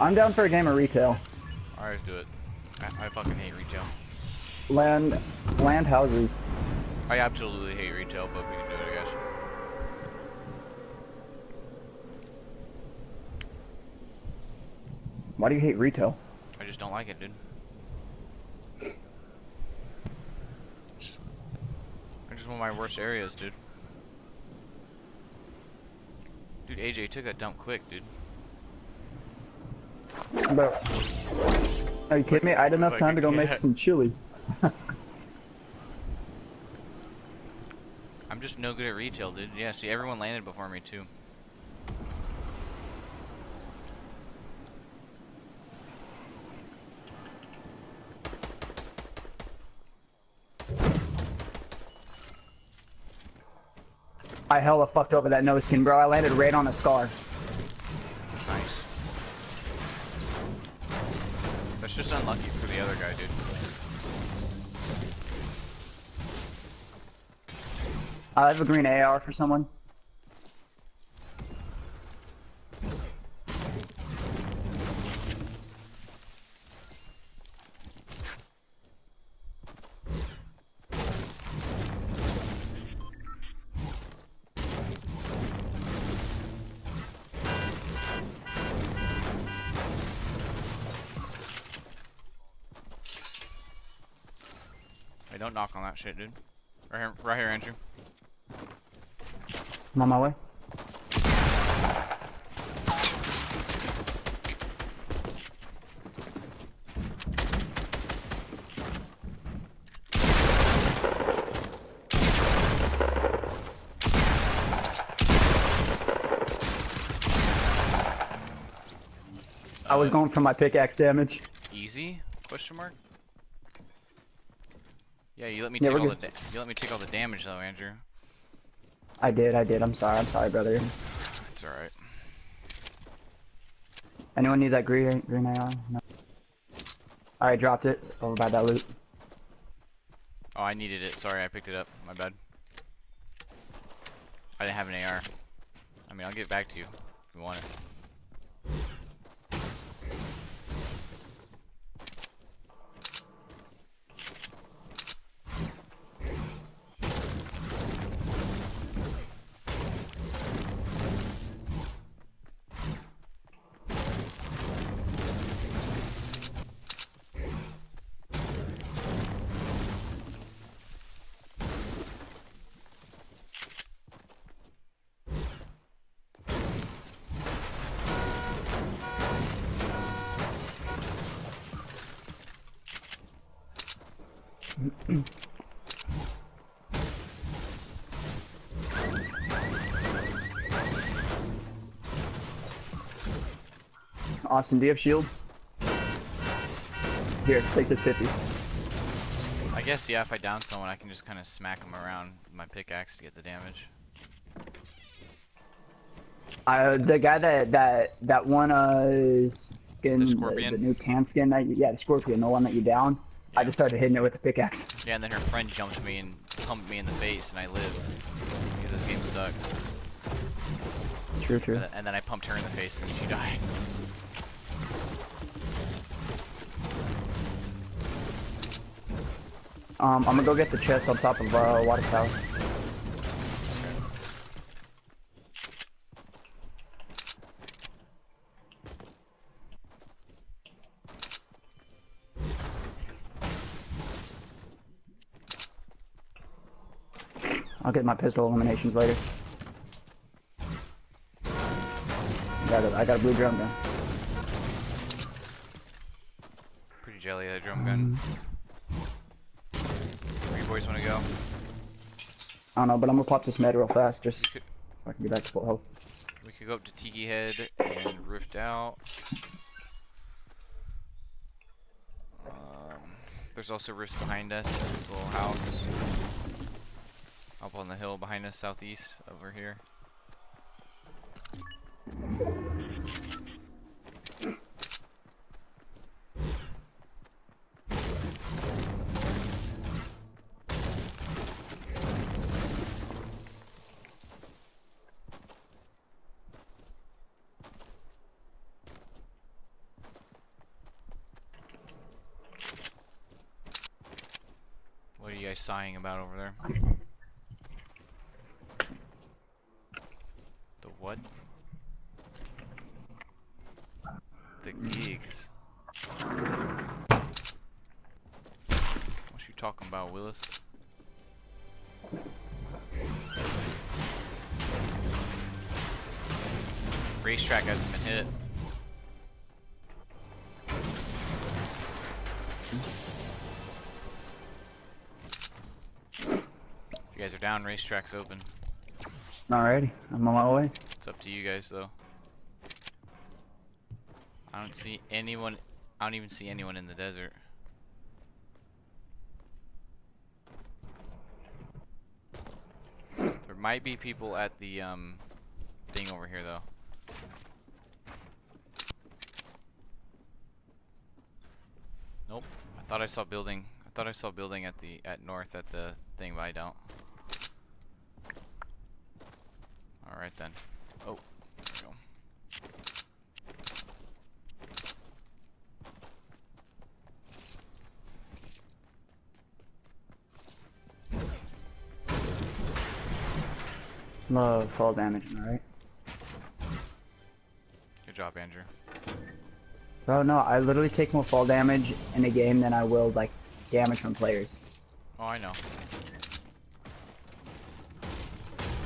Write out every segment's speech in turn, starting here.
I'm down for a game of retail. Alright, let's do it. I fucking hate retail. Land houses. I absolutely hate retail, but we can do it, I guess. Why do you hate retail? I just don't like it, dude. It's just one of my worst areas, dude. Dude, AJ took that dump quick, dude. Bro. Are you kidding me? I had enough time to go make some chili. I'm just no good at retail, dude. Yeah, see, everyone landed before me, too. I hella fucked over that nose skin, bro. I landed right on a scar. Nice. That's just unlucky for the other guy, dude. I have a green AR for someone. Don't knock on that shit, dude. Right here, Andrew. I'm on my way. I was going for my pickaxe damage. Easy? Question mark? Yeah, you let me take all the damage though, Andrew. I did. I'm sorry, brother. It's all right. Anyone need that green AR? No. All right, dropped it over by that loot. Oh, I needed it. Sorry, I picked it up. My bad. I didn't have an AR. I mean, I'll get back to you if you want it. Austin, do you have shield? Here, take this 50. I guess, yeah, if I down someone, I can just kind of smack them around with my pickaxe to get the damage. The guy that one skin, the new tan skin, the scorpion, the one that you downed. Yeah. I just started hitting it with a pickaxe. Yeah, and then her friend jumped me and pumped me in the face, and I lived. Because this game sucks. True. And then I pumped her in the face, and she died. I'm gonna go get the chest on top of water tower. I'll get my pistol eliminations later. I got a blue drum gun. Pretty jelly, that drum gun. Where you boys wanna go? I don't know, but I'm gonna pop this med real fast, just so I can get back to full health. We could go up to Tiki Head and rift out. There's also rifts behind us in this little house. Up on the hill behind us, southeast, over here. sighing about over there? The what? The gigs. What you talking about, Willis? Racetrack hasn't been hit. If you guys are down, racetrack's open. Alrighty, I'm on my way. It's up to you guys though. I don't see anyone. I don't even see anyone in the desert. There might be people at the thing over here though. Nope. I thought I saw building. I thought I saw building at the north at the thing, but I don't. All right then. Oh, there we go. Low fall damage, all right. Good job, Andrew. Oh no, I literally take more fall damage in a game than I will like damage from players. Oh, I know.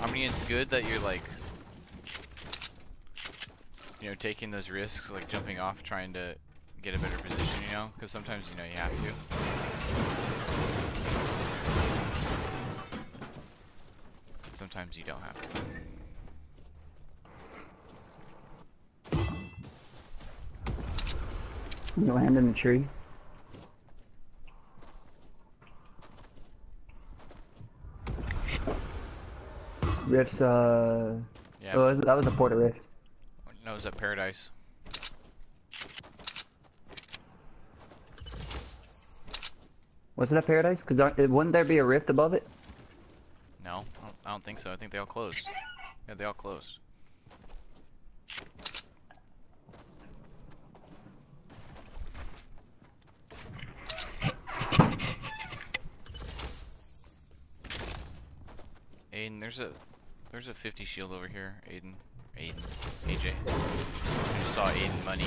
I mean, it's good that you're like, you know, taking those risks, like jumping off, trying to get a better position, you know, because sometimes, you know, you have to. But sometimes you don't have to. You land in the tree. Rift's yeah. Oh, that was a port of Rift. No, it was a Paradise. Was it a Paradise? Cause wouldn't there be a Rift above it? No, I don't think so. I think they all closed. Yeah, they all closed. Aiden, there's a 50 shield over here, AJ. I just saw Aiden money.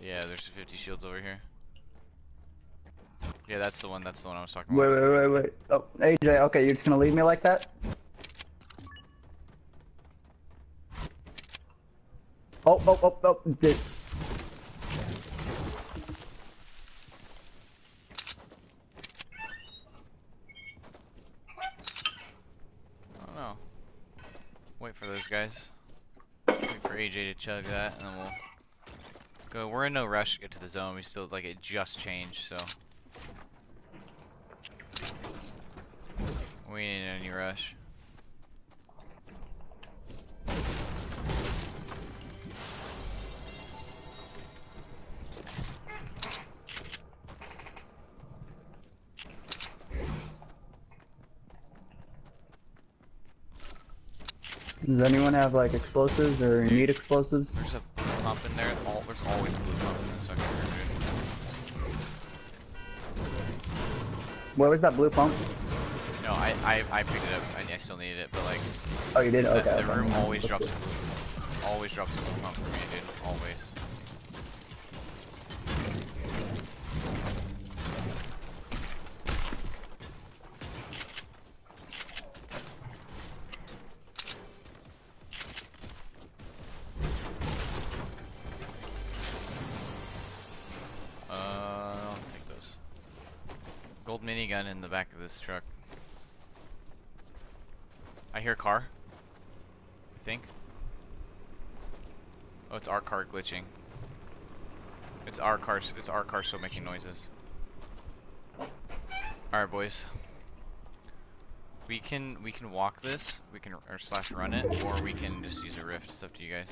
Yeah, there's a 50 shields over here. Yeah, that's the one I was talking about. Wait. Oh, AJ, okay, you're just gonna leave me like that? Oh, dude. Guys, wait for AJ to chug that, and then we'll go. We're in no rush to get to the zone. We still like it just changed, so we ain't in any rush. Does anyone have like explosives or need explosives? There's a blue pump in there. There's always a blue pump in this sucker. Where was that blue pump? No, I picked it up. I still needed it, but like. Oh, you did? Okay. The room always drops. Always drops a blue pump for me, dude. Always. Minigun in the back of this truck. I hear a car. I think. Oh, it's our car glitching. It's our car still making noises. Alright boys. We can walk this, or slash run it, or we can just use a rift. It's up to you guys.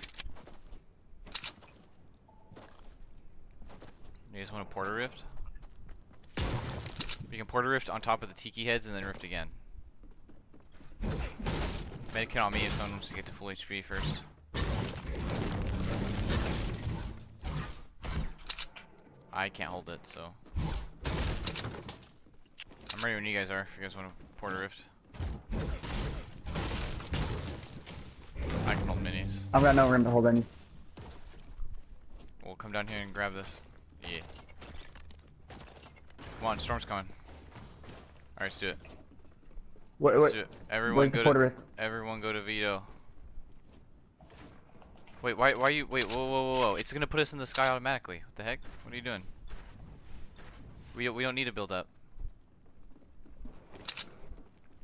You guys want to port a rift? You can port a rift on top of the tiki heads and then rift again. Medkit on me if someone wants to get to full HP first. I can't hold it, so. I'm ready when you guys are, if you guys want to port a rift. I can hold minis. I've got no room to hold any. We'll come down here and grab this. Yeah. Come on, storm's coming. Alright, let's do it. Let's do it. Everyone go to Vito. Wait, why are you, wait, whoa. It's gonna put us in the sky automatically. What the heck? What are you doing? We don't need to build up.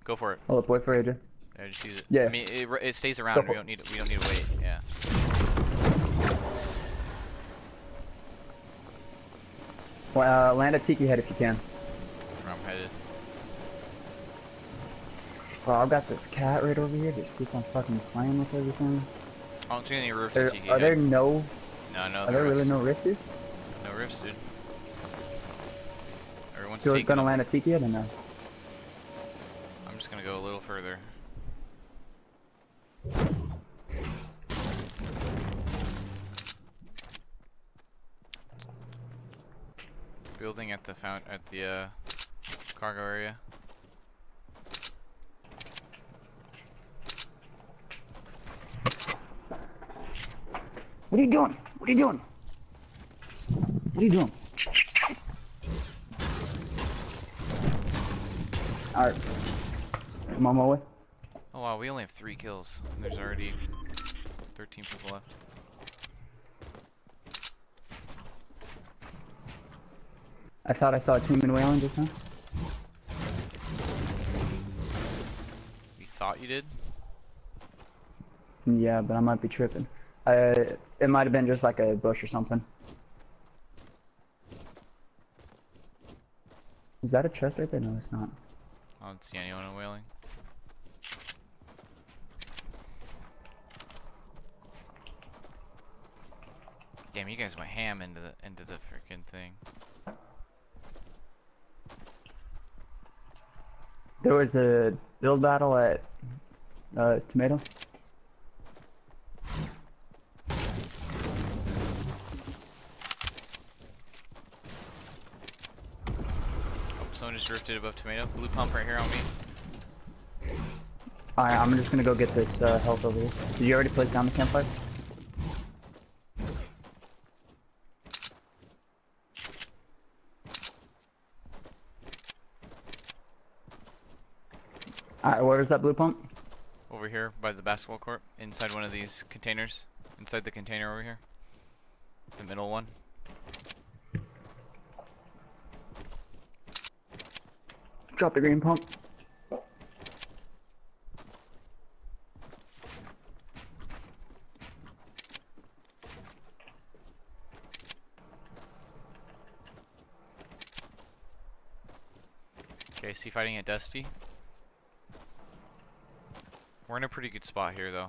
Go for it. I'll wait for AJ. Yeah, just use it. Yeah. I mean, it stays around. We don't need to wait. Yeah. Well, land a tiki head if you can. I'm headed. Bro, I've got this cat right over here. Just keep on fucking playing with everything. I don't see any roofs to tiki head. Are there no? No. Are there really no riffs, dude? No riffs, dude. Everyone's taking. So it's gonna land a tiki head or no? I'm just gonna go a little further. Building at the cargo area. What are you doing? What are you doing? What are you doing? All right. I'm on my way. Oh wow, we only have 3 kills. And there's already 13 people left. I thought I saw a team in Wayland just now. You thought you did? Yeah, but I might be tripping. It might have been just like a bush or something. Is that a chest right there? No, it's not. I don't see anyone in Wailing. Damn, you guys went ham into the freaking thing. There was a build battle at Tomato. Oh, someone just rifted above Tomato. Blue pump right here on me. Alright, I'm just gonna go get this health over here. Did you already place down the campfire? Alright, where is that blue pump? Over here by the basketball court, inside one of these containers. Inside the container over here. The middle one. Drop the green pump. Okay, see fighting at Dusty. We're in a pretty good spot here, though.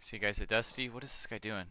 See you guys at Dusty. What is this guy doing?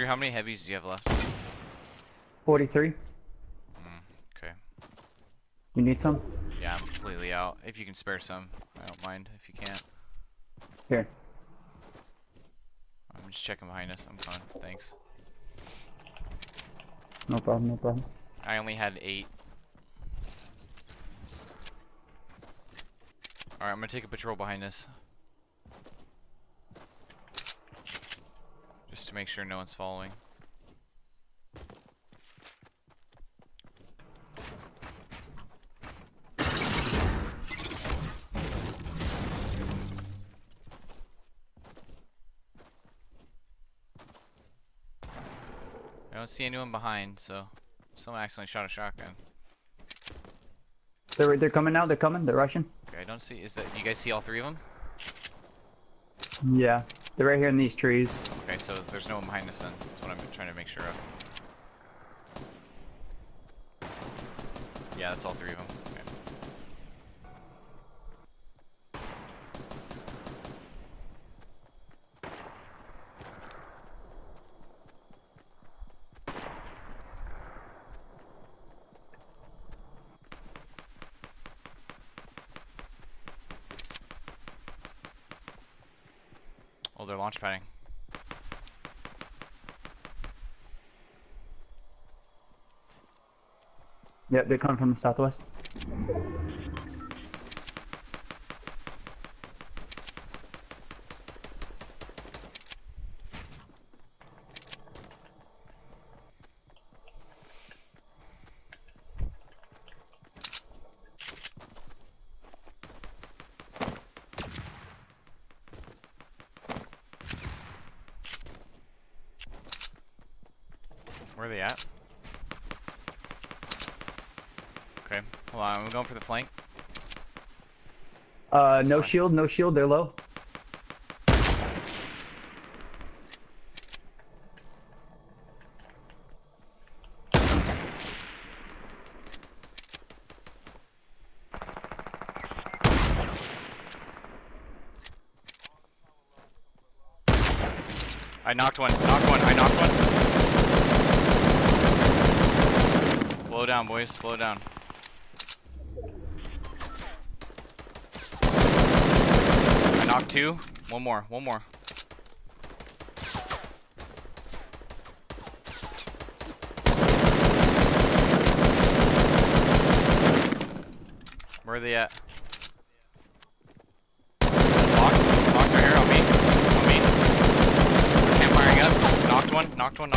Drew, how many heavies do you have left? 43. Okay. You need some? Yeah, I'm completely out. If you can spare some, I don't mind if you can't. Here. I'm just checking behind us. I'm fine. Thanks. No problem, no problem. I only had 8. Alright, I'm gonna take a patrol behind us. Just to make sure no one's following. I don't see anyone behind, so someone accidentally shot a shotgun. They're coming now. They're rushing. Okay, I don't see. Is that you guys see all 3 of them? Yeah, they're right here in these trees. Okay, so there's no one behind us then. That's what I'm trying to make sure of. Yeah, that's all 3 of them. Oh, they're launch padding. Yep, they're coming from the southwest. Where are they at? Okay, hold on, I'm going for the flank. No shield, no shield, they're low. I knocked one, I knocked one. Slow down, boys. Slow down. I knocked 2. One more. Where are they at? Locks are here on me. They're campfiring up. Knocked one.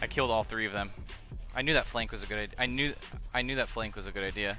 I killed all 3 of them. I knew that flank was a good idea. I knew that flank was a good idea.